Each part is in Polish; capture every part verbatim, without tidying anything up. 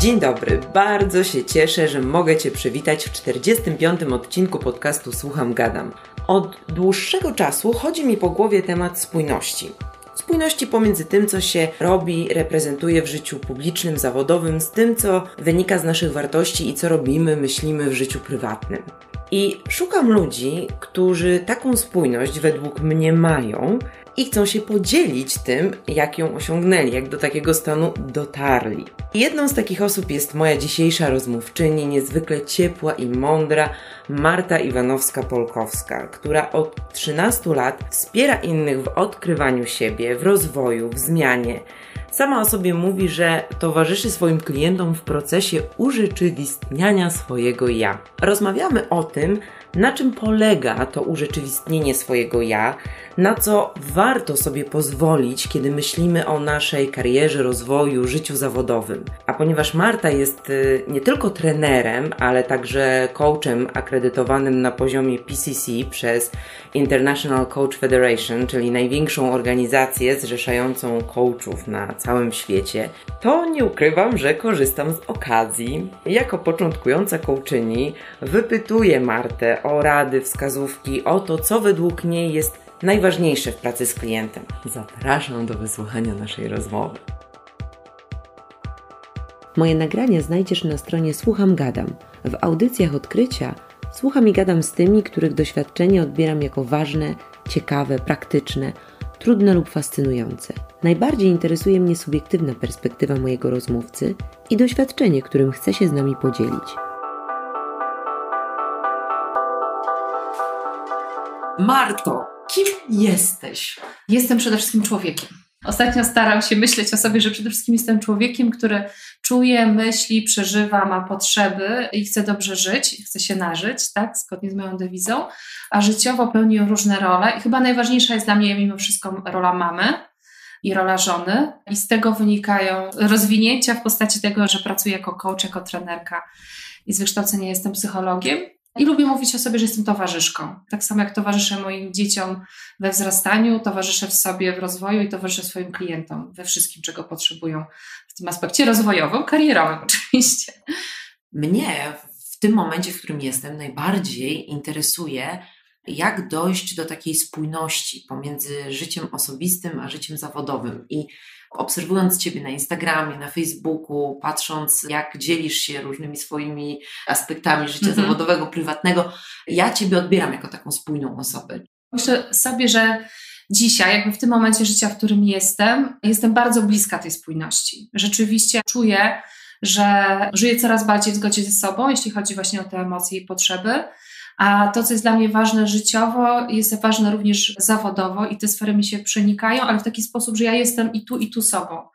Dzień dobry, bardzo się cieszę, że mogę Cię przywitać w czterdziestym piątym odcinku podcastu Słucham, Gadam. Od dłuższego czasu chodzi mi po głowie temat spójności. Spójności pomiędzy tym, co się robi, reprezentuje w życiu publicznym, zawodowym, z tym, co wynika z naszych wartości i co robimy, myślimy w życiu prywatnym. I szukam ludzi, którzy taką spójność według mnie mają i chcą się podzielić tym, jak ją osiągnęli, jak do takiego stanu dotarli. I jedną z takich osób jest moja dzisiejsza rozmówczyni, niezwykle ciepła i mądra, Marta Iwanowska-Polkowska, która od trzynastu lat wspiera innych w odkrywaniu siebie, w rozwoju, w zmianie. Sama o sobie mówi, że towarzyszy swoim klientom w procesie urzeczywistniania swojego ja. Rozmawiamy o tym, na czym polega to urzeczywistnienie swojego ja, na co warto sobie pozwolić, kiedy myślimy o naszej karierze, rozwoju, życiu zawodowym. A ponieważ Marta jest nie tylko trenerem, ale także coachem akredytowanym na poziomie P C C przez International Coach Federation, czyli największą organizację zrzeszającą coachów na całym świecie, to nie ukrywam, że korzystam z okazji. Jako początkująca coachyni wypytuję Martę o rady, wskazówki, o to, co według niej jest najważniejsze w pracy z klientem. Zapraszam do wysłuchania naszej rozmowy. Moje nagrania znajdziesz na stronie Słucham Gadam. W audycjach odkrycia słucham i gadam z tymi, których doświadczenie odbieram jako ważne, ciekawe, praktyczne, trudne lub fascynujące. Najbardziej interesuje mnie subiektywna perspektywa mojego rozmówcy i doświadczenie, którym chce się z nami podzielić. Marto, kim jesteś? Jestem przede wszystkim człowiekiem. Ostatnio staram się myśleć o sobie, że przede wszystkim jestem człowiekiem, który czuje, myśli, przeżywa, ma potrzeby i chce dobrze żyć, chce się nażyć, tak, zgodnie z moją dewizą, a życiowo pełni różne role i chyba najważniejsza jest dla mnie mimo wszystko rola mamy i rola żony i z tego wynikają rozwinięcia w postaci tego, że pracuję jako coach, jako trenerka i z wykształcenia jestem psychologiem. I lubię mówić o sobie, że jestem towarzyszką. Tak samo jak towarzyszę moim dzieciom we wzrastaniu, towarzyszę w sobie w rozwoju i towarzyszę swoim klientom we wszystkim, czego potrzebują w tym aspekcie rozwojowym, karierowym oczywiście. Mnie w tym momencie, w którym jestem, najbardziej interesuje, jak dojść do takiej spójności pomiędzy życiem osobistym a życiem zawodowym. I obserwując Ciebie na Instagramie, na Facebooku, patrząc jak dzielisz się różnymi swoimi aspektami życia mm-hmm. zawodowego, prywatnego, ja Ciebie odbieram jako taką spójną osobę. Myślę sobie, że dzisiaj, jakby w tym momencie życia, w którym jestem, jestem bardzo bliska tej spójności. Rzeczywiście czuję, że żyję coraz bardziej w zgodzie ze sobą, jeśli chodzi właśnie o te emocje i potrzeby. A to, co jest dla mnie ważne życiowo, jest ważne również zawodowo i te sfery mi się przenikają, ale w taki sposób, że ja jestem i tu, i tu sobą.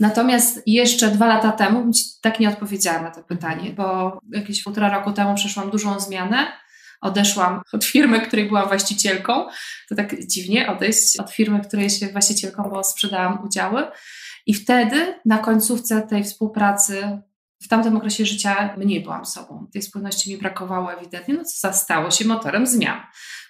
Natomiast jeszcze dwa lata temu bym Ci tak nie odpowiedziała na to pytanie, bo jakieś półtora roku temu przeszłam dużą zmianę. Odeszłam od firmy, której byłam właścicielką. To tak dziwnie odejść od firmy, której się właścicielką, bo sprzedałam udziały. I wtedy na końcówce tej współpracy w tamtym okresie życia mniej byłam sobą. Tej spójności mi brakowało ewidentnie, no co stało się motorem zmian,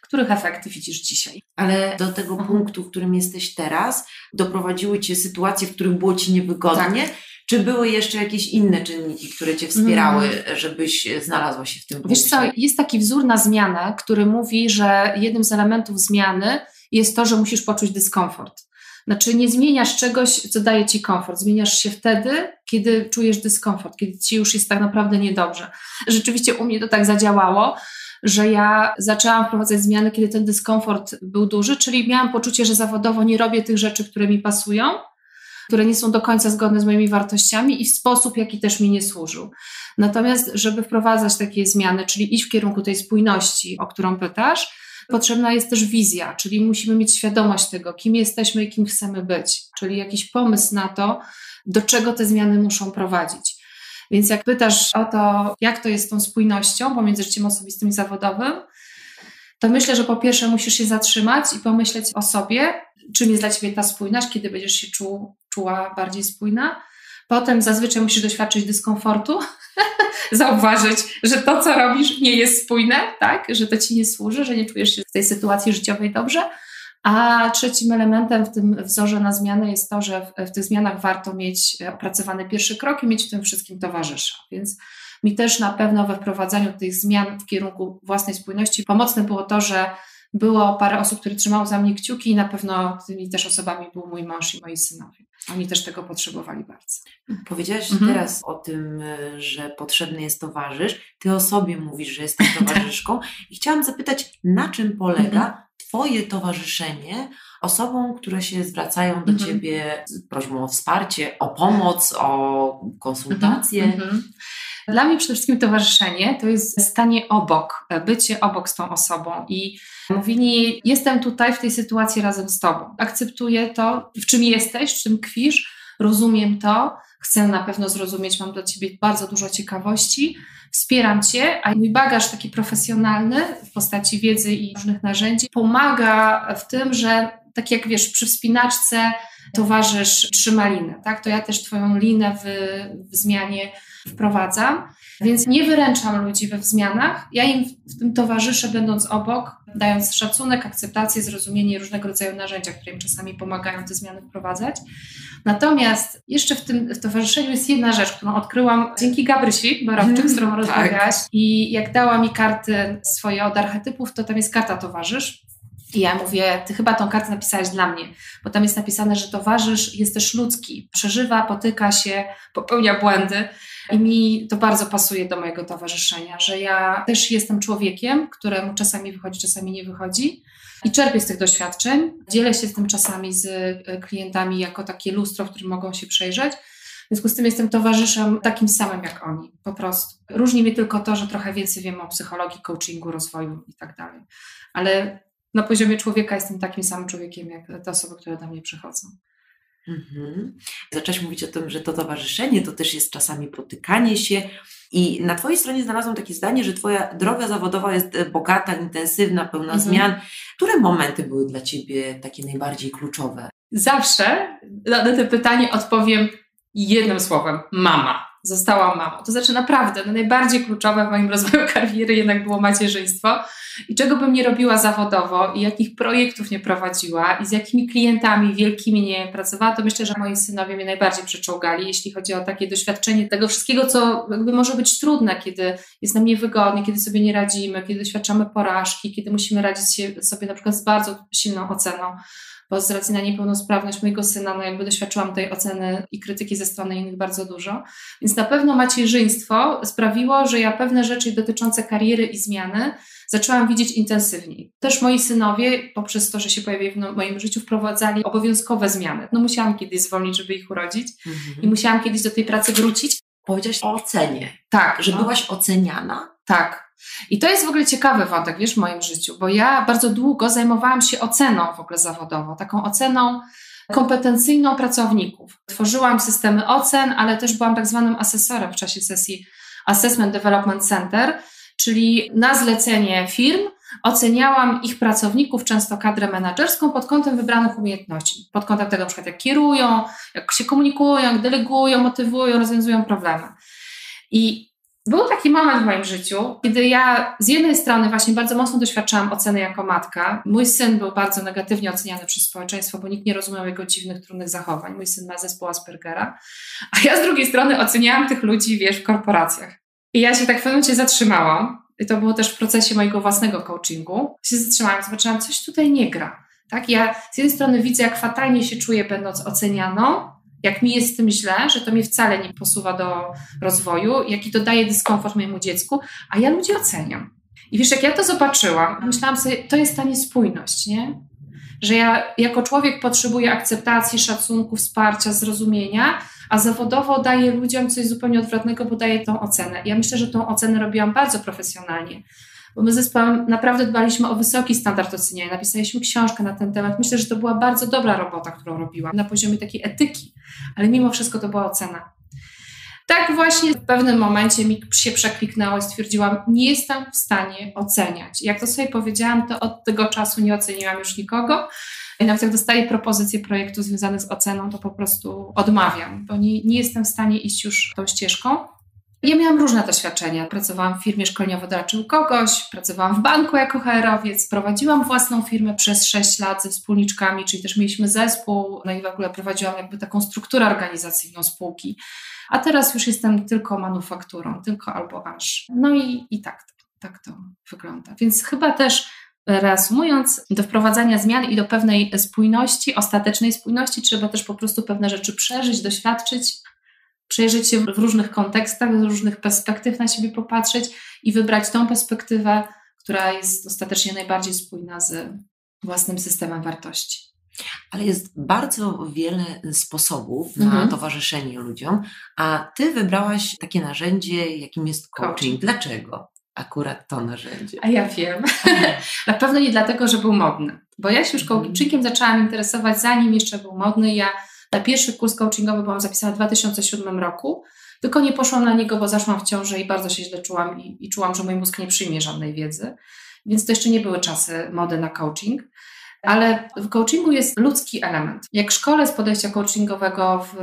których efekty widzisz dzisiaj. Ale do tego mhm. punktu, w którym jesteś teraz, doprowadziły Cię sytuacje, w których było Ci niewygodnie? Tak. Czy były jeszcze jakieś inne czynniki, które Cię wspierały, mhm. żebyś znalazła się w tym punkcie? Wiesz co, jest taki wzór na zmianę, który mówi, że jednym z elementów zmiany jest to, że musisz poczuć dyskomfort. Znaczy nie zmieniasz czegoś, co daje Ci komfort. Zmieniasz się wtedy, kiedy czujesz dyskomfort, kiedy Ci już jest tak naprawdę niedobrze. Rzeczywiście u mnie to tak zadziałało, że ja zaczęłam wprowadzać zmiany, kiedy ten dyskomfort był duży, czyli miałam poczucie, że zawodowo nie robię tych rzeczy, które mi pasują, które nie są do końca zgodne z moimi wartościami i w sposób, jaki też mi nie służył. Natomiast, żeby wprowadzać takie zmiany, czyli iść w kierunku tej spójności, o którą pytasz, potrzebna jest też wizja, czyli musimy mieć świadomość tego, kim jesteśmy i kim chcemy być, czyli jakiś pomysł na to, do czego te zmiany muszą prowadzić. Więc jak pytasz o to, jak to jest z tą spójnością pomiędzy życiem osobistym i zawodowym, to myślę, że po pierwsze musisz się zatrzymać i pomyśleć o sobie, czym jest dla Ciebie ta spójność, kiedy będziesz się czuł, czuła bardziej spójna. Potem zazwyczaj musisz doświadczyć dyskomfortu, zauważyć, że to, co robisz, nie jest spójne, tak? Że to Ci nie służy, że nie czujesz się w tej sytuacji życiowej dobrze. A trzecim elementem w tym wzorze na zmianę jest to, że w, w tych zmianach warto mieć opracowany pierwszy krok i mieć w tym wszystkim towarzysza. Więc mi też na pewno we wprowadzaniu tych zmian w kierunku własnej spójności pomocne było to, że było parę osób, które trzymały za mnie kciuki i na pewno tymi też osobami był mój mąż i moi synowie. Oni też tego potrzebowali bardzo. Powiedziałaś mhm. teraz o tym, że potrzebny jest towarzysz. Ty o sobie mówisz, że jesteś towarzyszką i chciałam zapytać, na czym polega mhm. Twoje towarzyszenie osobom, które się zwracają do mhm. Ciebie z prośbą o wsparcie, o pomoc, o konsultacje? Mhm. Dla mnie przede wszystkim towarzyszenie to jest stanie obok, bycie obok z tą osobą i mówienie: jestem tutaj w tej sytuacji razem z tobą, akceptuję to, w czym jesteś, w czym tkwisz, rozumiem to, chcę na pewno zrozumieć, mam do ciebie bardzo dużo ciekawości, wspieram cię, a mój bagaż taki profesjonalny w postaci wiedzy i różnych narzędzi pomaga w tym, że tak jak wiesz, przy wspinaczce towarzysz trzyma linę, tak? To ja też twoją linę w, w zmianie wprowadzam, więc nie wyręczam ludzi we zmianach, ja im w tym towarzyszę, będąc obok, dając szacunek, akceptację, zrozumienie, różnego rodzaju narzędzia, które im czasami pomagają te zmiany wprowadzać. Natomiast jeszcze w tym w towarzyszeniu jest jedna rzecz, którą odkryłam dzięki Gabrysi Borowczyk, z którą tak. rozmawiałaś, i jak dała mi karty swoje od archetypów, to tam jest karta towarzysz. I ja mówię: ty chyba tą kartę napisałaś dla mnie, bo tam jest napisane, że towarzysz jest też ludzki, przeżywa, potyka się, popełnia błędy i mi to bardzo pasuje do mojego towarzyszenia, że ja też jestem człowiekiem, któremu czasami wychodzi, czasami nie wychodzi i czerpię z tych doświadczeń, dzielę się z tym czasami z klientami jako takie lustro, w którym mogą się przejrzeć. W związku z tym jestem towarzyszem takim samym jak oni, po prostu. Różni mnie tylko to, że trochę więcej wiem o psychologii, coachingu, rozwoju i tak dalej, ale na poziomie człowieka jestem takim samym człowiekiem, jak te osoby, które do mnie przychodzą. Mhm. Zaczęłaś mówić o tym, że to towarzyszenie to też jest czasami potykanie się i na twojej stronie znalazłam takie zdanie, że twoja droga zawodowa jest bogata, intensywna, pełna mhm. zmian. Które momenty były dla ciebie takie najbardziej kluczowe? Zawsze na to pytanie odpowiem jednym słowem: mama. Zostałam mamą. To znaczy naprawdę no najbardziej kluczowe w moim rozwoju kariery jednak było macierzyństwo i czego bym nie robiła zawodowo i jakich projektów nie prowadziła i z jakimi klientami wielkimi nie pracowała, to myślę, że moi synowie mnie najbardziej przeczołgali, jeśli chodzi o takie doświadczenie tego wszystkiego, co jakby może być trudne, kiedy jest nam niewygodnie, kiedy sobie nie radzimy, kiedy doświadczamy porażki, kiedy musimy radzić się sobie na przykład z bardzo silną oceną, bo z racji na niepełnosprawność mojego syna, no jakby doświadczyłam tej oceny i krytyki ze strony innych bardzo dużo. Więc na pewno macierzyństwo sprawiło, że ja pewne rzeczy dotyczące kariery i zmiany zaczęłam widzieć intensywniej. Też moi synowie, poprzez to, że się pojawili w moim życiu, wprowadzali obowiązkowe zmiany. No musiałam kiedyś zwolnić, żeby ich urodzić mhm. i musiałam kiedyś do tej pracy wrócić. Powiedziałaś o ocenie. Tak. Że no. byłaś oceniana? Tak. I to jest w ogóle ciekawy wątek, wiesz, w moim życiu, bo ja bardzo długo zajmowałam się oceną w ogóle zawodowo, taką oceną kompetencyjną pracowników. Tworzyłam systemy ocen, ale też byłam tak zwanym asesorem w czasie sesji Assessment Development Center, czyli na zlecenie firm oceniałam ich pracowników, często kadrę menedżerską, pod kątem wybranych umiejętności. Pod kątem tego, na przykład jak kierują, jak się komunikują, jak delegują, motywują, rozwiązują problemy. I był taki moment w moim życiu, kiedy ja z jednej strony właśnie bardzo mocno doświadczałam oceny jako matka. Mój syn był bardzo negatywnie oceniany przez społeczeństwo, bo nikt nie rozumiał jego dziwnych, trudnych zachowań. Mój syn ma zespół Aspergera. A ja z drugiej strony oceniałam tych ludzi, wiesz, w korporacjach. I ja się tak w pewnym momencie zatrzymałam. I to było też w procesie mojego własnego coachingu. Się zatrzymałam, zobaczyłam, coś tutaj nie gra. Tak? Ja z jednej strony widzę, jak fatalnie się czuję, będąc ocenianą, jak mi jest z tym źle, że to mnie wcale nie posuwa do rozwoju, jaki to daje dyskomfort mojemu dziecku, a ja ludzi oceniam. I wiesz, jak ja to zobaczyłam, myślałam sobie, to jest ta niespójność, nie? Że ja jako człowiek potrzebuję akceptacji, szacunku, wsparcia, zrozumienia, a zawodowo daję ludziom coś zupełnie odwrotnego, bo daję tą ocenę. Ja myślę, że tą ocenę robiłam bardzo profesjonalnie, bo my z zespołem naprawdę dbaliśmy o wysoki standard oceniania, napisaliśmy książkę na ten temat. Myślę, że to była bardzo dobra robota, którą robiłam na poziomie takiej etyki, ale mimo wszystko to była ocena. Tak właśnie w pewnym momencie mi się przekliknęło i stwierdziłam, nie jestem w stanie oceniać. Jak to sobie powiedziałam, to od tego czasu nie oceniłam już nikogo. I nawet jak dostaję propozycje projektu związanych z oceną, to po prostu odmawiam, bo nie, nie jestem w stanie iść już tą ścieżką. Ja miałam różne doświadczenia. Pracowałam w firmie szkoleniowo-doradczej u kogoś, pracowałam w banku jako H R owiec, prowadziłam własną firmę przez sześć lat ze wspólniczkami, czyli też mieliśmy zespół, no i w ogóle prowadziłam jakby taką strukturę organizacyjną spółki. A teraz już jestem tylko manufakturą, tylko albo aż. No i, i tak, tak to wygląda. Więc chyba też reasumując, do wprowadzania zmian i do pewnej spójności, ostatecznej spójności trzeba też po prostu pewne rzeczy przeżyć, doświadczyć, przejrzeć się w różnych kontekstach, z różnych perspektyw na siebie popatrzeć i wybrać tą perspektywę, która jest ostatecznie najbardziej spójna z własnym systemem wartości. Ale jest bardzo wiele sposobów na mhm. towarzyszenie ludziom, a ty wybrałaś takie narzędzie, jakim jest coaching. coaching. Dlaczego akurat to narzędzie? A ja wiem. Na pewno nie dlatego, że był modny, bo ja się już coachingiem mhm. zaczęłam interesować, zanim jeszcze był modny. Ja na pierwszy kurs coachingowy byłam zapisana w dwa tysiące siódmym roku, tylko nie poszłam na niego, bo zaszłam w ciążę i bardzo się źle czułam i, i czułam, że mój mózg nie przyjmie żadnej wiedzy, więc to jeszcze nie były czasy mody na coaching. Ale w coachingu jest ludzki element. Jak szkole z podejścia coachingowego w,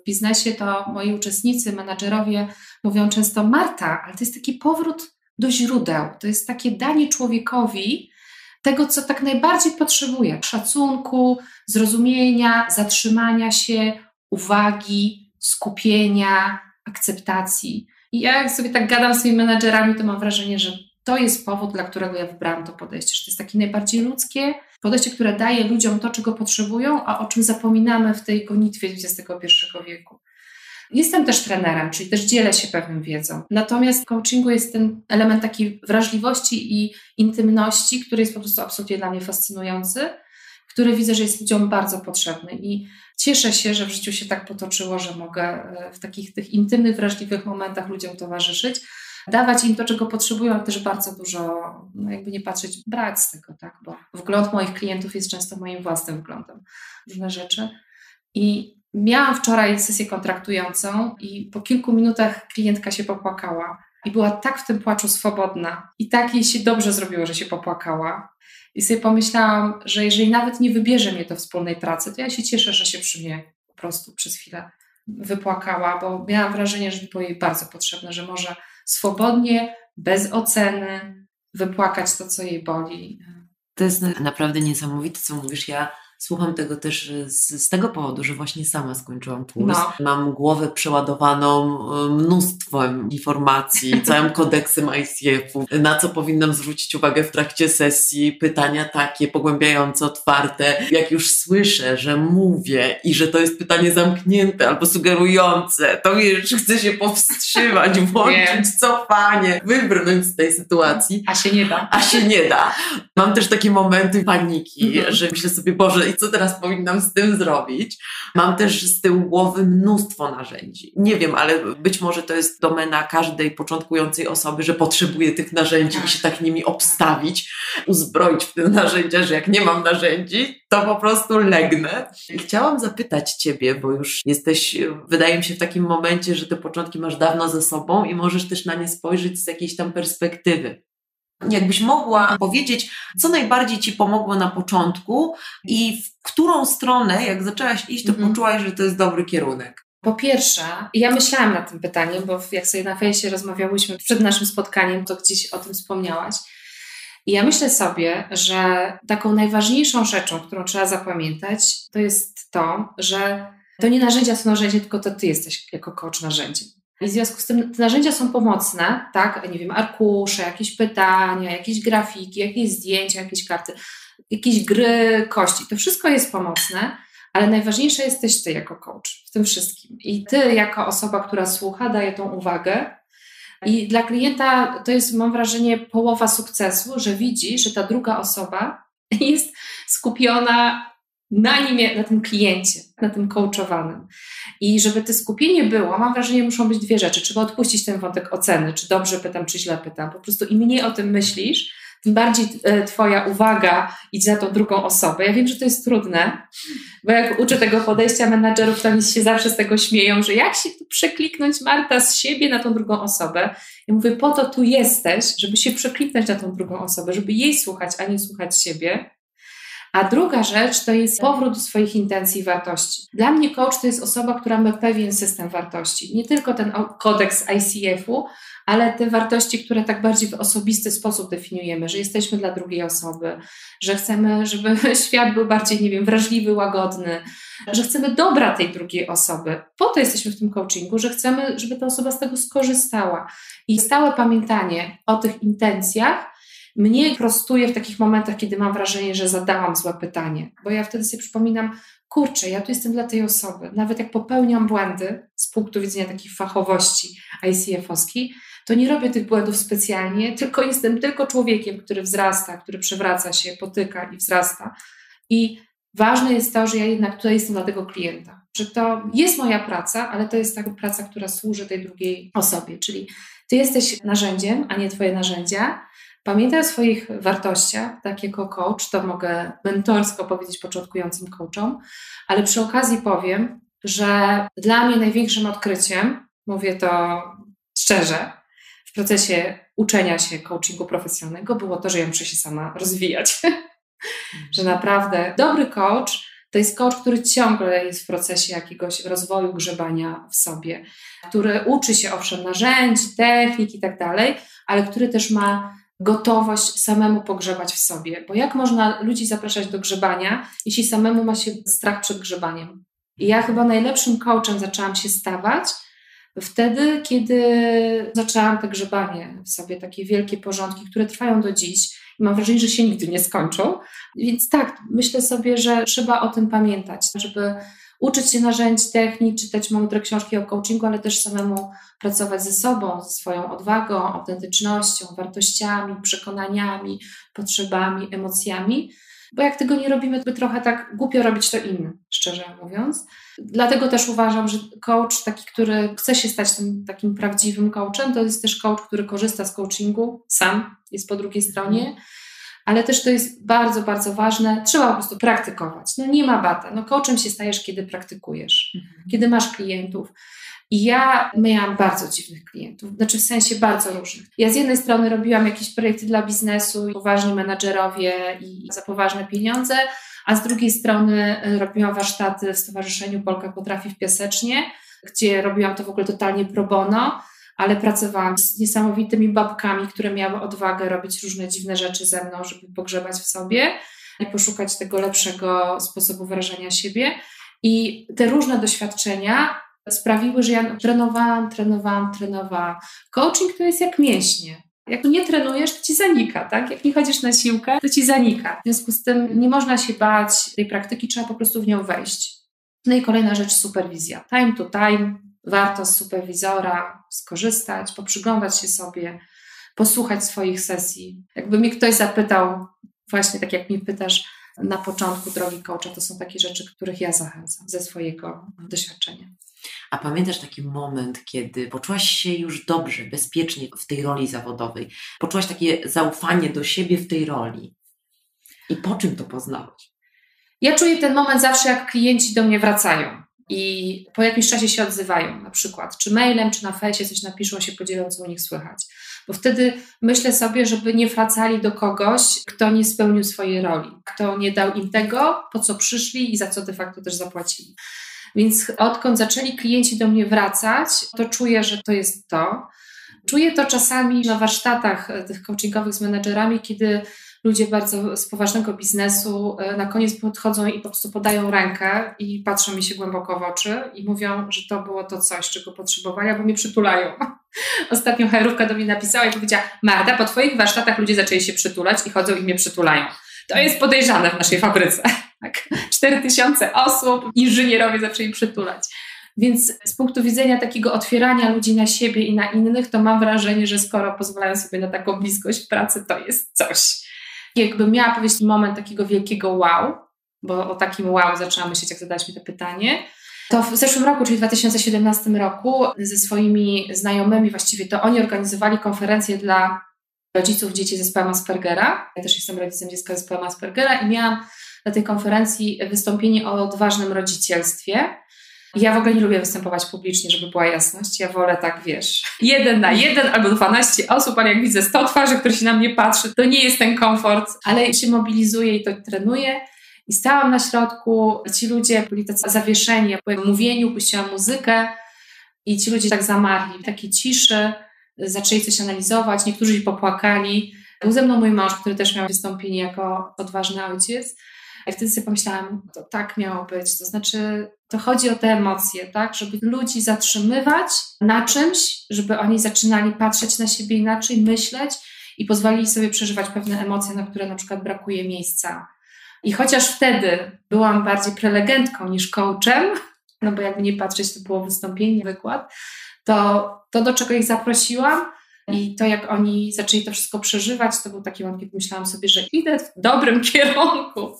w biznesie, to moi uczestnicy, menadżerowie mówią często: Marta, ale to jest taki powrót do źródeł, to jest takie danie człowiekowi tego, co tak najbardziej potrzebuje. Szacunku, zrozumienia, zatrzymania się, uwagi, skupienia, akceptacji. I ja jak sobie tak gadam z tymi menadżerami, to mam wrażenie, że to jest powód, dla którego ja wybrałam to podejście, że to jest takie najbardziej ludzkie podejście, które daje ludziom to, czego potrzebują, a o czym zapominamy w tej gonitwie dwudziestego pierwszego wieku. Jestem też trenerem, czyli też dzielę się pewną wiedzą. Natomiast w coachingu jest ten element takiej wrażliwości i intymności, który jest po prostu absolutnie dla mnie fascynujący, który widzę, że jest ludziom bardzo potrzebny i cieszę się, że w życiu się tak potoczyło, że mogę w takich tych intymnych, wrażliwych momentach ludziom towarzyszyć. Dawać im to, czego potrzebują, też bardzo dużo, no jakby nie patrzeć, brać z tego, tak? Bo wgląd moich klientów jest często moim własnym wglądem, różne rzeczy. I miałam wczoraj sesję kontraktującą i po kilku minutach klientka się popłakała i była tak w tym płaczu swobodna i tak jej się dobrze zrobiło, że się popłakała. I sobie pomyślałam, że jeżeli nawet nie wybierze mnie do wspólnej pracy, to ja się cieszę, że się przy mnie po prostu przez chwilę wypłakała, bo miałam wrażenie, że było jej bardzo potrzebne, że może swobodnie, bez oceny wypłakać to, co jej boli. To jest naprawdę niesamowite, co mówisz. Ja słucham tego też z, z tego powodu, że właśnie sama skończyłam kurs. No. Mam głowę przeładowaną mnóstwem informacji, całym kodeksem I C F-u, na co powinnam zwrócić uwagę w trakcie sesji, pytania takie pogłębiające, otwarte. Jak już słyszę, że mówię i że to jest pytanie zamknięte albo sugerujące, to już chcę się powstrzymać, włączyć cofanie, wybrnąć z tej sytuacji. A się nie da. A się nie da. Mam też takie momenty paniki, mhm. że myślę sobie: Boże, i co teraz powinnam z tym zrobić? Mam też z tyłu głowy mnóstwo narzędzi. Nie wiem, ale być może to jest domena każdej początkującej osoby, że potrzebuje tych narzędzi i się tak nimi obstawić, uzbroić w te narzędzia, że jak nie mam narzędzi, to po prostu legnę. I chciałam zapytać ciebie, bo już jesteś, wydaje mi się, w takim momencie, że te początki masz dawno ze sobą i możesz też na nie spojrzeć z jakiejś tam perspektywy. Jakbyś mogła powiedzieć, co najbardziej ci pomogło na początku i w którą stronę, jak zaczęłaś iść, to mhm. poczułaś, że to jest dobry kierunek? Po pierwsze, ja myślałam nad tym pytaniem, bo jak sobie na fejsie rozmawiałyśmy przed naszym spotkaniem, to gdzieś o tym wspomniałaś. I ja myślę sobie, że taką najważniejszą rzeczą, którą trzeba zapamiętać, to jest to, że to nie narzędzia są narzędziem, tylko to ty jesteś jako coach narzędziem. I w związku z tym te narzędzia są pomocne, tak, nie wiem, arkusze, jakieś pytania, jakieś grafiki, jakieś zdjęcia, jakieś karty, jakieś gry, kości, to wszystko jest pomocne, ale najważniejsza jesteś ty jako coach w tym wszystkim i ty jako osoba, która słucha, daje tą uwagę i dla klienta to jest, mam wrażenie, połowa sukcesu, że widzi, że ta druga osoba jest skupiona na nim, na tym kliencie, na tym coachowanym. I żeby to skupienie było, mam wrażenie, muszą być dwie rzeczy. Trzeba odpuścić ten wątek oceny, czy dobrze pytam, czy źle pytam. Po prostu im mniej o tym myślisz, tym bardziej twoja uwaga idzie za tą drugą osobę. Ja wiem, że to jest trudne, bo jak uczę tego podejścia menadżerów, to oni się zawsze z tego śmieją, że jak się tu przekliknąć, Marta, z siebie na tą drugą osobę. Ja mówię, po to tu jesteś, żeby się przekliknąć na tą drugą osobę, żeby jej słuchać, a nie słuchać siebie. A druga rzecz to jest powrót do swoich intencji i wartości. Dla mnie coach to jest osoba, która ma pewien system wartości. Nie tylko ten kodeks I C F-u, ale te wartości, które tak bardziej w osobisty sposób definiujemy, że jesteśmy dla drugiej osoby, że chcemy, żeby świat był bardziej, nie wiem, wrażliwy, łagodny, że chcemy dobra tej drugiej osoby. Po to jesteśmy w tym coachingu, że chcemy, żeby ta osoba z tego skorzystała. I stałe pamiętanie o tych intencjach mnie prostuje w takich momentach, kiedy mam wrażenie, że zadałam złe pytanie, bo ja wtedy sobie przypominam, kurczę, ja tu jestem dla tej osoby. Nawet jak popełniam błędy z punktu widzenia takiej fachowości I C F-owskiej, to nie robię tych błędów specjalnie, tylko jestem tylko człowiekiem, który wzrasta, który przewraca się, potyka i wzrasta. I ważne jest to, że ja jednak tutaj jestem dla tego klienta, że to jest moja praca, ale to jest ta praca, która służy tej drugiej osobie, czyli ty jesteś narzędziem, a nie twoje narzędzia. Pamiętaj o swoich wartościach, tak jako coach, to mogę mentorsko powiedzieć początkującym coachom, ale przy okazji powiem, że dla mnie największym odkryciem, mówię to szczerze, w procesie uczenia się coachingu profesjonalnego było to, że ja muszę się sama rozwijać. Że naprawdę dobry coach to jest coach, który ciągle jest w procesie jakiegoś rozwoju, grzebania w sobie, który uczy się owszem narzędzi, technik i tak dalej, ale który też ma gotowość samemu pogrzebać w sobie. Bo jak można ludzi zapraszać do grzebania, jeśli samemu ma się strach przed grzebaniem? I ja chyba najlepszym coachem zaczęłam się stawać wtedy, kiedy zaczęłam to grzebanie w sobie, takie wielkie porządki, które trwają do dziś. I mam wrażenie, że się nigdy nie skończą. Więc tak, myślę sobie, że trzeba o tym pamiętać, żeby uczyć się narzędzi, technik, czytać mądre książki o coachingu, ale też samemu pracować ze sobą, ze swoją odwagą, autentycznością, wartościami, przekonaniami, potrzebami, emocjami. Bo jak tego nie robimy, to trochę tak głupio robić to innym, szczerze mówiąc. Dlatego też uważam, że coach taki, który chce się stać tym takim prawdziwym coachem, to jest też coach, który korzysta z coachingu, sam jest po drugiej stronie, ale też to jest bardzo, bardzo ważne. Trzeba po prostu praktykować. No nie ma bata. No coachem się stajesz, kiedy praktykujesz, mhm. kiedy masz klientów. I ja miałam bardzo dziwnych klientów, znaczy w sensie bardzo różnych. Ja z jednej strony robiłam jakieś projekty dla biznesu, poważni menadżerowie i za poważne pieniądze, a z drugiej strony robiłam warsztaty w Stowarzyszeniu Polka Potrafi w Piasecznie, gdzie robiłam to w ogóle totalnie pro bono, ale pracowałam z niesamowitymi babkami, które miały odwagę robić różne dziwne rzeczy ze mną, żeby pogrzebać w sobie i poszukać tego lepszego sposobu wyrażania siebie. I te różne doświadczenia sprawiły, że ja trenowałam, trenowałam, trenowałam. Coaching to jest jak mięśnie. Jak nie trenujesz, to ci zanika, tak? Jak nie chodzisz na siłkę, to ci zanika. W związku z tym nie można się bać tej praktyki, trzeba po prostu w nią wejść. No i kolejna rzecz, superwizja. Time to time, warto z superwizora skorzystać, poprzyglądać się sobie, posłuchać swoich sesji. Jakby mnie ktoś zapytał, właśnie tak jak mnie pytasz, na początku drogi coacha, to są takie rzeczy, których ja zachęcam ze swojego doświadczenia. A pamiętasz taki moment, kiedy poczułaś się już dobrze, bezpiecznie w tej roli zawodowej? Poczułaś takie zaufanie do siebie w tej roli? I po czym to poznałaś? Ja czuję ten moment zawsze, jak klienci do mnie wracają i po jakimś czasie się odzywają, na przykład czy mailem, czy na fejsie coś napiszą, się podzielą, co u nich słychać. Bo wtedy myślę sobie, żeby nie wracali do kogoś, kto nie spełnił swojej roli, kto nie dał im tego, po co przyszli i za co de facto też zapłacili. Więc odkąd zaczęli klienci do mnie wracać, to czuję, że to jest to. Czuję to czasami na warsztatach tych coachingowych z menedżerami, kiedy ludzie bardzo z poważnego biznesu na koniec podchodzą i po prostu podają rękę i patrzą mi się głęboko w oczy i mówią, że to było to coś, czego potrzebowali, bo mnie przytulają. Ostatnio HR-ówka do mnie napisała i powiedziała: Marta, po twoich warsztatach ludzie zaczęli się przytulać i chodzą i mnie przytulają. To jest podejrzane w naszej fabryce. Tak? cztery tysiące osób, inżynierowie zaczęli przytulać. Więc z punktu widzenia takiego otwierania ludzi na siebie i na innych, to mam wrażenie, że skoro pozwalają sobie na taką bliskość w pracy, to jest coś. Jakbym miała powiedzieć moment takiego wielkiego wow, bo o takim wow zaczęłam myśleć, jak zadałaś mi to pytanie, to w zeszłym roku, czyli w dwa tysiące siedemnastym roku, ze swoimi znajomymi właściwie, to oni organizowali konferencję dla rodziców dzieci z zespołem Aspergera. Ja też jestem rodzicem dziecka z zespołem Aspergera i miałam na tej konferencji wystąpienie o odważnym rodzicielstwie. Ja w ogóle nie lubię występować publicznie, żeby była jasność. Ja wolę tak, wiesz, jeden na jeden albo dwanaście osób, ale jak widzę sto twarzy, które się na mnie patrzy, to nie jest ten komfort, ale się mobilizuję i to trenuję. I stałam na środku, ci ludzie byli tacy zawieszeni, ja po mówieniu puściłam muzykę i ci ludzie tak zamarli, w takiej ciszy, zaczęli coś analizować, niektórzy się popłakali. Był ze mną mój mąż, który też miał wystąpienie jako odważny ojciec. I wtedy sobie pomyślałam, to tak miało być, to znaczy to chodzi o te emocje, tak, żeby ludzi zatrzymywać na czymś, żeby oni zaczynali patrzeć na siebie inaczej, myśleć i pozwolili sobie przeżywać pewne emocje, na które na przykład brakuje miejsca. I chociaż wtedy byłam bardziej prelegentką niż coachem, no bo jakby nie patrzeć, to było wystąpienie, wykład, to to, do czego ich zaprosiłam i to, jak oni zaczęli to wszystko przeżywać, to był taki moment, kiedy myślałam sobie, że idę w dobrym kierunku.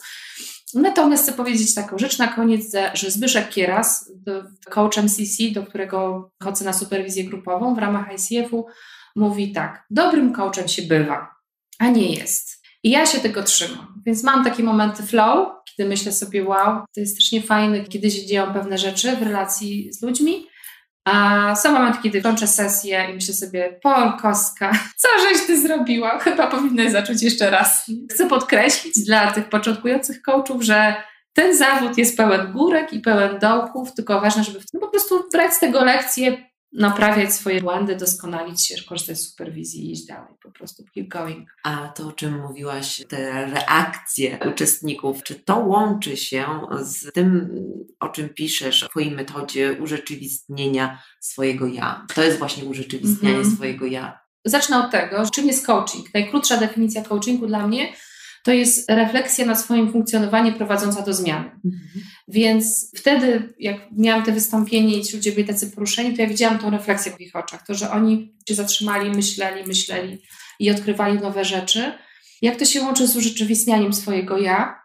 Natomiast chcę powiedzieć taką rzecz na koniec, że Zbyszek Kieras, coach M C C, do którego chodzę na superwizję grupową w ramach I C F-u, mówi tak: dobrym coachem się bywa, a nie jest. I ja się tego trzymam. Więc mam takie momenty flow, kiedy myślę sobie, wow, to jest strasznie fajne, kiedy się dzieją pewne rzeczy w relacji z ludźmi. A są momenty, kiedy kończę sesję i myślę sobie, Polkowska, co żeś ty zrobiła? Chyba powinnaś zacząć jeszcze raz. Chcę podkreślić dla tych początkujących coachów, że ten zawód jest pełen górek i pełen dołków, tylko ważne, żeby w tym po prostu brać z tego lekcję, naprawiać swoje błędy, doskonalić się, korzystać z superwizji i iść dalej, po prostu keep going. A to, o czym mówiłaś, te reakcje uczestników, czy to łączy się z tym, o czym piszesz w twojej metodzie urzeczywistnienia swojego ja? To jest właśnie urzeczywistnianie mhm. swojego ja. Zacznę od tego, czym jest coaching. Najkrótsza definicja coachingu dla mnie to jest refleksja nad swoim funkcjonowaniem prowadząca do zmiany. Mhm. Więc wtedy, jak miałam te wystąpienie i ci ludzie byli tacy poruszeni, to ja widziałam tą refleksję w ich oczach. To, że oni się zatrzymali, myśleli, myśleli i odkrywali nowe rzeczy. Jak to się łączy z urzeczywistnianiem swojego ja?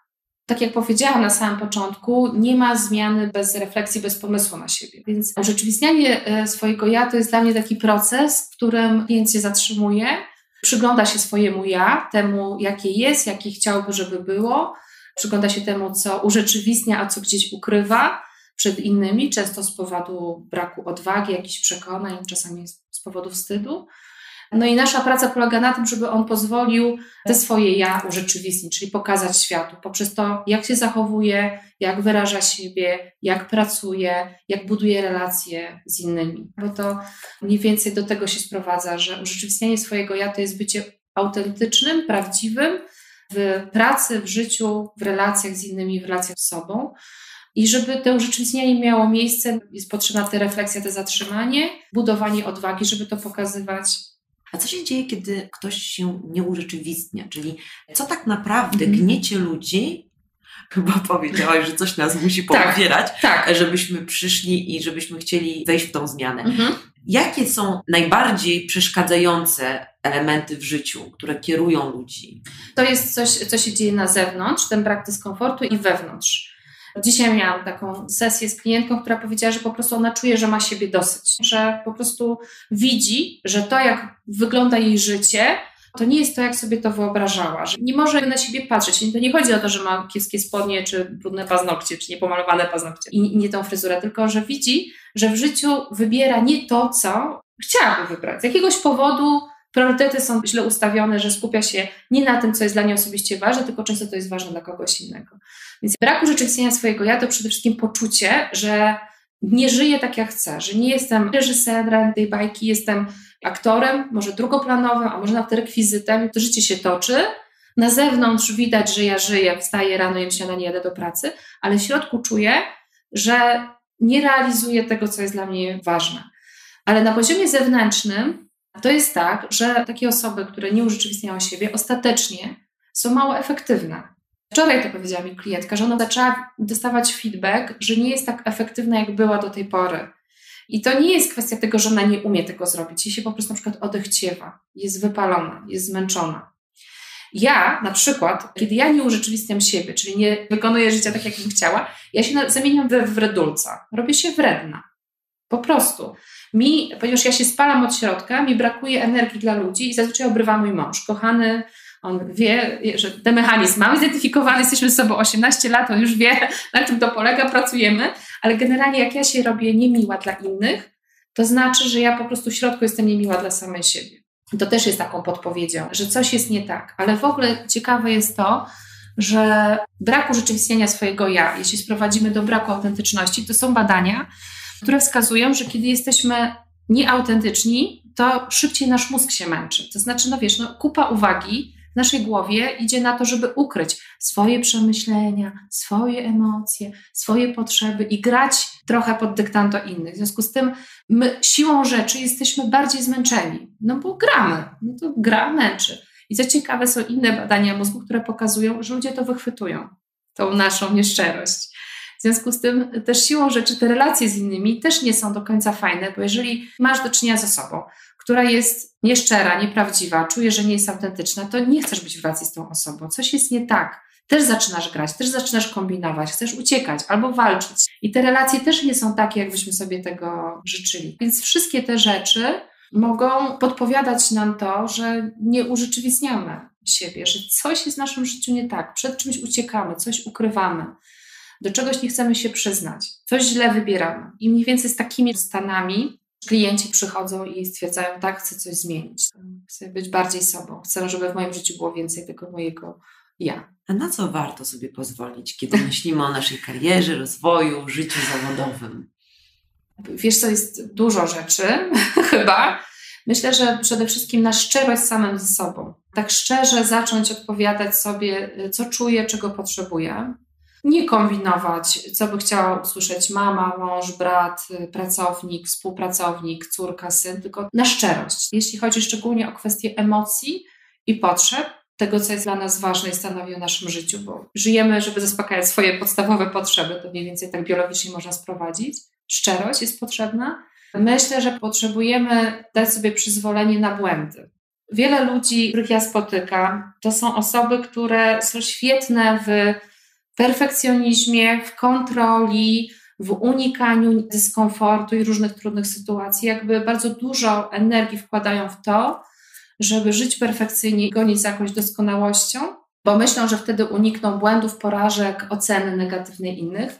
Tak jak powiedziałam na samym początku, nie ma zmiany bez refleksji, bez pomysłu na siebie. Więc urzeczywistnianie swojego ja to jest dla mnie taki proces, w którym klient się zatrzymuje, przygląda się swojemu ja, temu jakie jest, jakie chciałby, żeby było, przygląda się temu, co urzeczywistnia, a co gdzieś ukrywa przed innymi, często z powodu braku odwagi, jakichś przekonań, czasami z powodu wstydu. No i nasza praca polega na tym, żeby on pozwolił te swoje ja urzeczywistnić, czyli pokazać światu poprzez to, jak się zachowuje, jak wyraża siebie, jak pracuje, jak buduje relacje z innymi. Bo to mniej więcej do tego się sprowadza, że urzeczywistnianie swojego ja to jest bycie autentycznym, prawdziwym w pracy, w życiu, w relacjach z innymi, w relacjach z sobą. I żeby to urzeczywistnienie miało miejsce, jest potrzebna ta refleksja, to zatrzymanie, budowanie odwagi, żeby to pokazywać. A co się dzieje, kiedy ktoś się nie urzeczywistnia? Czyli co tak naprawdę mm. gniecie ludzi? Chyba powiedziałaś, że coś nas musi pootwierać, tak, tak. żebyśmy przyszli i żebyśmy chcieli wejść w tą zmianę. Mm-hmm. Jakie są najbardziej przeszkadzające elementy w życiu, które kierują ludzi? To jest coś, co się dzieje na zewnątrz, ten brak dyskomfortu i wewnątrz. Dzisiaj miałam taką sesję z klientką, która powiedziała, że po prostu ona czuje, że ma siebie dosyć, że po prostu widzi, że to, jak wygląda jej życie, to nie jest to, jak sobie to wyobrażała, że nie może na siebie patrzeć. To nie chodzi o to, że ma kiepskie spodnie, czy brudne paznokcie, czy niepomalowane paznokcie i nie tą fryzurę, tylko że widzi, że w życiu wybiera nie to, co chciałaby wybrać. Z jakiegoś powodu priorytety są źle ustawione, że skupia się nie na tym, co jest dla niej osobiście ważne, tylko często to jest ważne dla kogoś innego. Więc brak urzeczywistnienia swojego ja to przede wszystkim poczucie, że nie żyję tak jak chcę, że nie jestem reżyserem tej bajki, jestem aktorem, może drugoplanowym, a może nawet rekwizytem, to życie się toczy. Na zewnątrz widać, że ja żyję, wstaję rano, jem śniadanie, jadę do pracy, ale w środku czuję, że nie realizuję tego, co jest dla mnie ważne. Ale na poziomie zewnętrznym to jest tak, że takie osoby, które nie urzeczywistniają siebie, ostatecznie są mało efektywne. Wczoraj to powiedziała mi klientka, że ona zaczęła dostawać feedback, że nie jest tak efektywna, jak była do tej pory. I to nie jest kwestia tego, że ona nie umie tego zrobić. Jej się po prostu na przykład odechciewa, jest wypalona, jest zmęczona. Ja na przykład, kiedy ja nie urzeczywistniam siebie, czyli nie wykonuję życia tak, jak bym chciała, ja się zamieniam we wredulca, robię się wredna. Po prostu. Mi, ponieważ ja się spalam od środka, mi brakuje energii dla ludzi i zazwyczaj obrywa mój mąż. Kochany, on wie, że ten mechanizm mamy zidentyfikowany, jesteśmy z sobą osiemnaście lat, on już wie, na czym to polega, pracujemy, ale generalnie jak ja się robię niemiła dla innych, to znaczy, że ja po prostu w środku jestem niemiła dla samej siebie. To też jest taką podpowiedzią, że coś jest nie tak, ale w ogóle ciekawe jest to, że brak urzeczywistnienia swojego ja, jeśli sprowadzimy do braku autentyczności, to są badania, które wskazują, że kiedy jesteśmy nieautentyczni, to szybciej nasz mózg się męczy. To znaczy, no wiesz, no, kupa uwagi w naszej głowie idzie na to, żeby ukryć swoje przemyślenia, swoje emocje, swoje potrzeby i grać trochę pod dyktando innych. W związku z tym my siłą rzeczy jesteśmy bardziej zmęczeni, no bo gramy, no to gra męczy. I co ciekawe, są inne badania mózgu, które pokazują, że ludzie to wychwytują, tą naszą nieszczerość. W związku z tym też siłą rzeczy te relacje z innymi też nie są do końca fajne, bo jeżeli masz do czynienia z osobą, która jest nieszczera, nieprawdziwa, czuje, że nie jest autentyczna, to nie chcesz być w relacji z tą osobą. Coś jest nie tak. Też zaczynasz grać, też zaczynasz kombinować, chcesz uciekać albo walczyć. I te relacje też nie są takie, jakbyśmy sobie tego życzyli. Więc wszystkie te rzeczy mogą podpowiadać nam to, że nie urzeczywistniamy siebie, że coś jest w naszym życiu nie tak, przed czymś uciekamy, coś ukrywamy, do czegoś nie chcemy się przyznać, coś źle wybieramy. I mniej więcej z takimi stanami klienci przychodzą i stwierdzają, tak, chcę coś zmienić, chcę być bardziej sobą, chcę, żeby w moim życiu było więcej tego mojego ja. A na co warto sobie pozwolić, kiedy myślimy o naszej karierze, rozwoju, życiu zawodowym? Wiesz co, jest dużo rzeczy chyba. Myślę, że przede wszystkim na szczerość samym ze sobą. Tak szczerze zacząć odpowiadać sobie, co czuję, czego potrzebuję. Nie kombinować, co by chciała usłyszeć mama, mąż, brat, pracownik, współpracownik, córka, syn, tylko na szczerość. Jeśli chodzi szczególnie o kwestie emocji i potrzeb, tego, co jest dla nas ważne i stanowi o naszym życiu, bo żyjemy, żeby zaspokajać swoje podstawowe potrzeby, to mniej więcej tak biologicznie można sprowadzić. Szczerość jest potrzebna. Myślę, że potrzebujemy dać sobie przyzwolenie na błędy. Wiele ludzi, których ja spotykam, to są osoby, które są świetne w perfekcjonizmie, w kontroli, w unikaniu dyskomfortu i różnych trudnych sytuacji. Jakby bardzo dużo energii wkładają w to, żeby żyć perfekcyjnie i gonić za jakąś doskonałością, bo myślą, że wtedy unikną błędów, porażek, oceny negatywnej innych.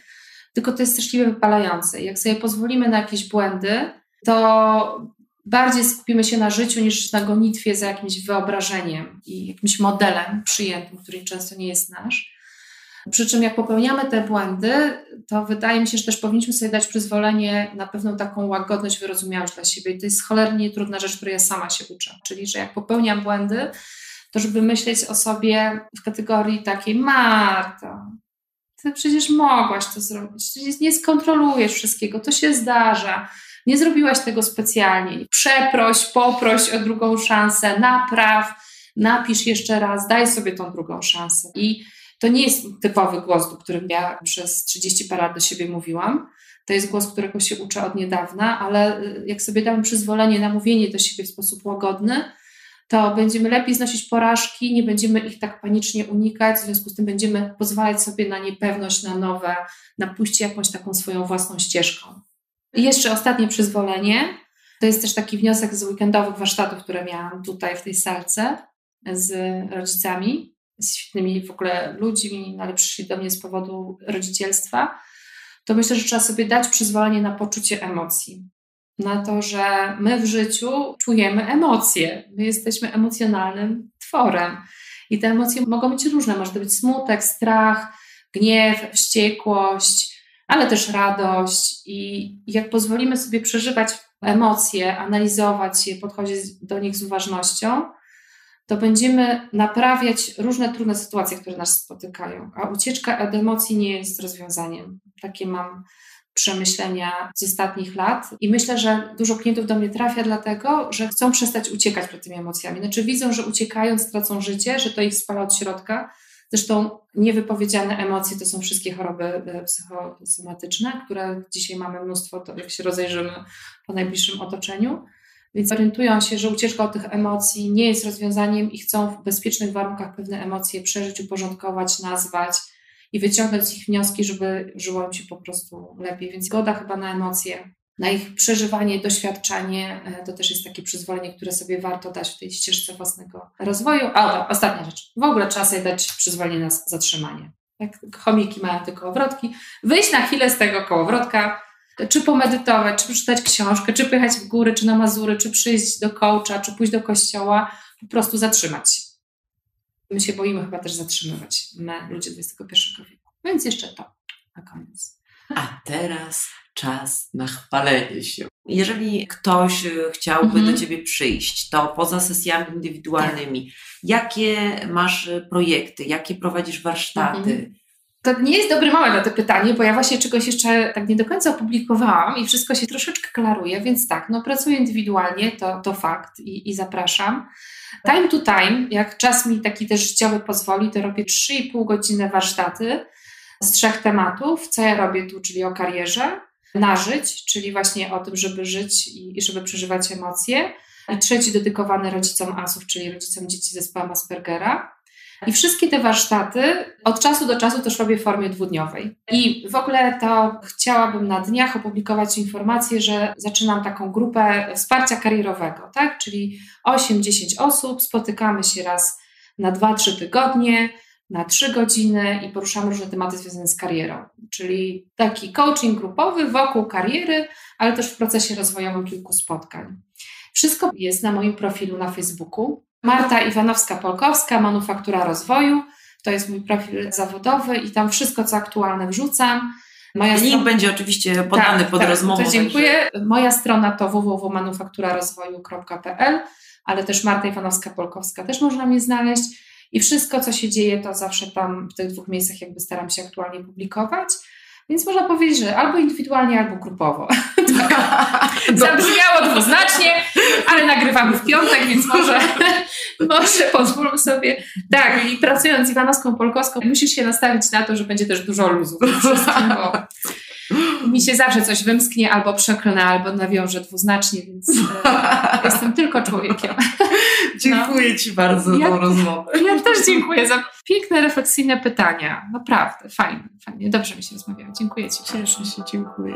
Tylko to jest straszliwie wypalające. Jak sobie pozwolimy na jakieś błędy, to bardziej skupimy się na życiu niż na gonitwie za jakimś wyobrażeniem i jakimś modelem przyjętym, który często nie jest nasz. Przy czym jak popełniamy te błędy, to wydaje mi się, że też powinniśmy sobie dać przyzwolenie na pewną taką łagodność, wyrozumiałość dla siebie. I to jest cholernie trudna rzecz, której ja sama się uczę. Czyli, że jak popełniam błędy, to żeby myśleć o sobie w kategorii takiej Marta, ty przecież mogłaś to zrobić, przecież nie skontrolujesz wszystkiego, to się zdarza, nie zrobiłaś tego specjalnie. Przeproś, poproś o drugą szansę, napraw, napisz jeszcze raz, daj sobie tą drugą szansę. I to nie jest typowy głos, do którym ja przez trzydzieści parę lat do siebie mówiłam. To jest głos, którego się uczę od niedawna, ale jak sobie damy przyzwolenie na mówienie do siebie w sposób łagodny, to będziemy lepiej znosić porażki, nie będziemy ich tak panicznie unikać, w związku z tym będziemy pozwalać sobie na niepewność, na nowe, na pójście jakąś taką swoją własną ścieżką. I jeszcze ostatnie przyzwolenie, to jest też taki wniosek z weekendowych warsztatów, które miałam tutaj w tej salce z rodzicami, z świetnymi w ogóle ludźmi, ale przyszli do mnie z powodu rodzicielstwa, to myślę, że trzeba sobie dać przyzwolenie na poczucie emocji. Na to, że my w życiu czujemy emocje. My jesteśmy emocjonalnym tworem. I te emocje mogą być różne. Może to być smutek, strach, gniew, wściekłość, ale też radość. I jak pozwolimy sobie przeżywać emocje, analizować je, podchodzić do nich z uważnością, to będziemy naprawiać różne trudne sytuacje, które nas spotykają. A ucieczka od emocji nie jest rozwiązaniem. Takie mam przemyślenia z ostatnich lat i myślę, że dużo klientów do mnie trafia dlatego, że chcą przestać uciekać przed tymi emocjami. Znaczy widzą, że uciekając tracą życie, że to ich spala od środka. Zresztą niewypowiedziane emocje to są wszystkie choroby psychosomatyczne, które dzisiaj mamy mnóstwo, to jak się rozejrzymy po najbliższym otoczeniu. Więc orientują się, że ucieczka od tych emocji nie jest rozwiązaniem i chcą w bezpiecznych warunkach pewne emocje przeżyć, uporządkować, nazwać i wyciągnąć z nich wnioski, żeby żyło im się po prostu lepiej. Więc zgoda chyba na emocje, na ich przeżywanie, doświadczanie, to też jest takie przyzwolenie, które sobie warto dać w tej ścieżce własnego rozwoju. A ostatnia rzecz, w ogóle trzeba sobie dać przyzwolenie na zatrzymanie. Jak chomiki mają te kołowrotki, wyjść na chwilę z tego kołowrotka, czy pomedytować, czy przeczytać książkę, czy pojechać w góry, czy na Mazury, czy przyjść do coacha, czy pójść do kościoła, po prostu zatrzymać się. My się boimy chyba też zatrzymywać, my, ludzie dwudziestego pierwszego wieku. No więc jeszcze to na koniec. A teraz czas na chwalenie się. Jeżeli ktoś chciałby mm-hmm. do Ciebie przyjść, to poza sesjami indywidualnymi, tak. jakie masz projekty, jakie prowadzisz warsztaty? Mm-hmm. To nie jest dobry moment na to pytanie, bo ja właśnie czegoś jeszcze tak nie do końca opublikowałam i wszystko się troszeczkę klaruje, więc tak, no pracuję indywidualnie, to, to fakt i, i zapraszam. Time to time, jak czas mi taki też życiowy pozwoli, to robię trzy i pół godziny warsztaty z trzech tematów. Co ja robię tu, czyli o karierze, na żyć, czyli właśnie o tym, żeby żyć i, i żeby przeżywać emocje. I trzeci dedykowany rodzicom asów, czyli rodzicom dzieci z zespołem Aspergera. I wszystkie te warsztaty od czasu do czasu też robię w formie dwudniowej. I w ogóle to chciałabym na dniach opublikować informację, że zaczynam taką grupę wsparcia karierowego, tak? Czyli osiem do dziesięciu osób, spotykamy się raz na dwa do trzech tygodnie, na trzy godziny i poruszamy różne tematy związane z karierą. Czyli taki coaching grupowy wokół kariery, ale też w procesie rozwojowym kilku spotkań. Wszystko jest na moim profilu na Facebooku. Marta Iwanowska-Polkowska, Manufaktura Rozwoju. To jest mój profil zawodowy i tam wszystko, co aktualne, wrzucam. Moja Link strona... będzie oczywiście podany tak, pod tak, rozmową. To dziękuję. Także... Moja strona to w w w kropka manufaktura rozwoju kropka p l, ale też Marta Iwanowska-Polkowska też można mnie znaleźć. I wszystko, co się dzieje, to zawsze tam w tych dwóch miejscach jakby staram się aktualnie publikować. Więc można powiedzieć, że albo indywidualnie, albo grupowo. Zabrzmiało dwuznacznie, ale nagrywamy w piątek, więc może, może pozwólmy sobie. Tak, i pracując z Iwanowską Polkowską musisz się nastawić na to, że będzie też dużo luzów. Bo mi się zawsze coś wymsknie, albo przeklnę, albo nawiążę dwuznacznie, więc e, jestem tylko człowiekiem. Dziękuję no. Ci bardzo ja, za tą rozmowę. Ja też dziękuję za piękne, refleksyjne pytania. Naprawdę, fajnie, fajnie. Dobrze mi się rozmawiało. Dziękuję Ci. Cieszę się, dziękuję.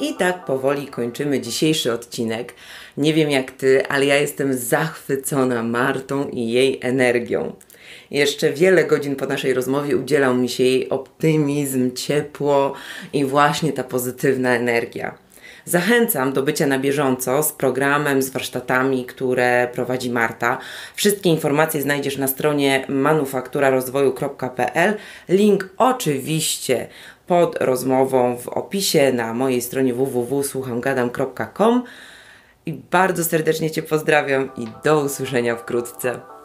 I tak powoli kończymy dzisiejszy odcinek. Nie wiem jak Ty, ale ja jestem zachwycona Martą i jej energią. Jeszcze wiele godzin po naszej rozmowie udzielał mi się jej optymizm, ciepło i właśnie ta pozytywna energia. Zachęcam do bycia na bieżąco z programem, z warsztatami, które prowadzi Marta. Wszystkie informacje znajdziesz na stronie manufaktura rozwoju kropka p l. Link oczywiście pod rozmową w opisie na mojej stronie w w w kropka słucham gadam kropka com. I bardzo serdecznie Cię pozdrawiam i do usłyszenia wkrótce.